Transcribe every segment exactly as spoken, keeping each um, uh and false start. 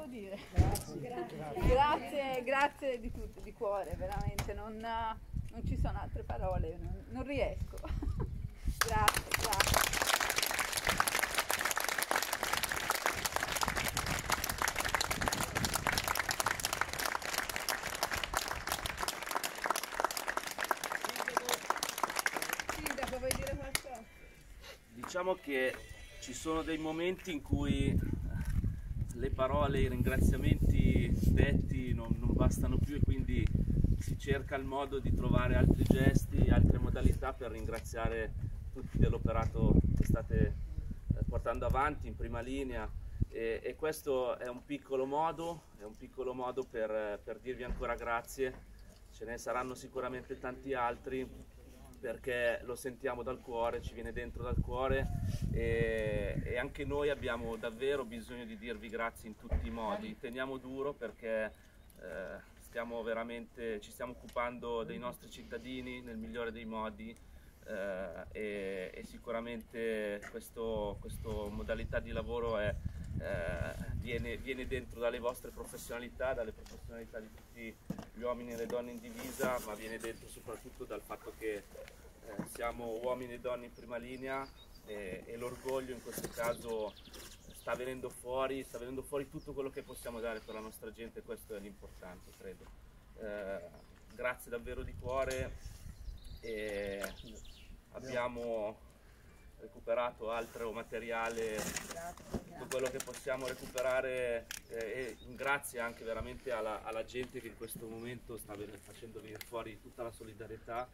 volevo dire. Grazie, grazie, grazie, grazie di tutto, di cuore, veramente, non, non ci sono altre parole, non, non riesco. Grazie, grazie. Sindaco, vuoi dire qualcosa? Diciamo che ci sono dei momenti in cui le parole, i ringraziamenti detti non, non bastano più, e quindi si cerca il modo di trovare altri gesti, altre modalità per ringraziare tutti dell'operato che state portando avanti in prima linea, e, e questo è un piccolo modo, è un piccolo modo per, per dirvi ancora grazie. Ce ne saranno sicuramente tanti altri, perché lo sentiamo dal cuore, ci viene dentro dal cuore, e, e anche noi abbiamo davvero bisogno di dirvi grazie in tutti i modi. Teniamo duro, perché eh, stiamo veramente, ci stiamo occupando dei nostri cittadini nel migliore dei modi, eh, e, e sicuramente questo, questo modalità di lavoro è, eh, viene, viene dentro dalle vostre professionalità, dalle professionalità di tutti gli uomini e le donne in divisa, ma viene dentro soprattutto dal fatto che eh, siamo uomini e donne in prima linea, e, e l'orgoglio in questo caso sta venendo fuori, sta venendo fuori tutto quello che possiamo dare per la nostra gente, e questo è l'importante, credo. Eh, grazie davvero di cuore, e abbiamo recuperato altro materiale, tutto quello che possiamo recuperare, eh, e grazie anche veramente alla, alla gente che in questo momento sta facendo venire fuori tutta la solidarietà,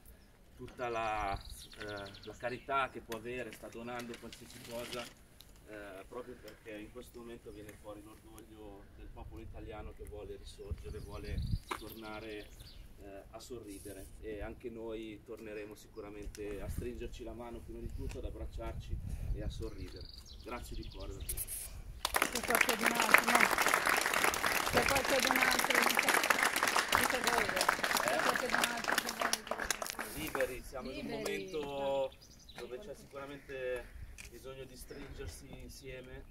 tutta la, eh, la carità che può avere, sta donando qualsiasi cosa, eh, proprio perché in questo momento viene fuori l'orgoglio del popolo italiano che vuole risorgere, vuole tornare a sorridere, e anche noi torneremo sicuramente a stringerci la mano prima di tutto, ad abbracciarci e a sorridere. Grazie di cuore da tutti. C'è qualcun altro? No. C'è qualcun altro? C'è qualcun altro? Liberi, siamo Liberi. in un momento dove c'è sicuramente bisogno di stringersi insieme,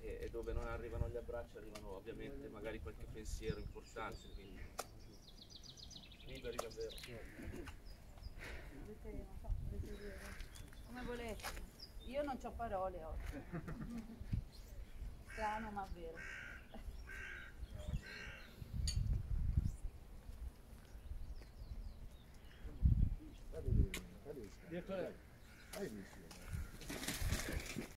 e, e dove non arrivano gli abbracci arrivano ovviamente magari qualche pensiero importante, quindi liberi davvero. Come volete, io non ho parole oggi. Strano ma vero. Direttore, hai visto?